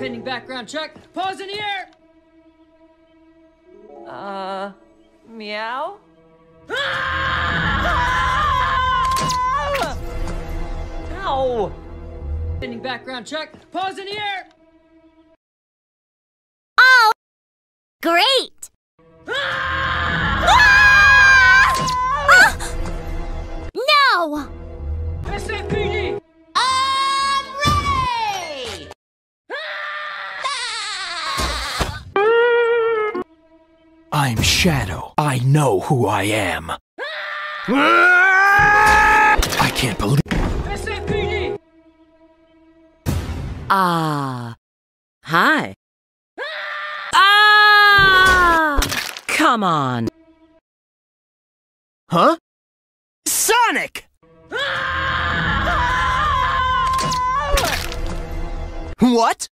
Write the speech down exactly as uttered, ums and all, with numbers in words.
Pending background check. Paws in the air! Uh, meow? Ah! Ow! Pending background check. Paws in the air! Oh! Great! Ah! Ah! Ah! No! S M P D! I'm Shadow. I know who I am. I can't believe S M P D! Ah. Uh, hi. Ah! Come on. Huh? Sonic! What?